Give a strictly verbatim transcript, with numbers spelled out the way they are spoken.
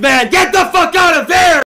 man! Get the fuck out of there!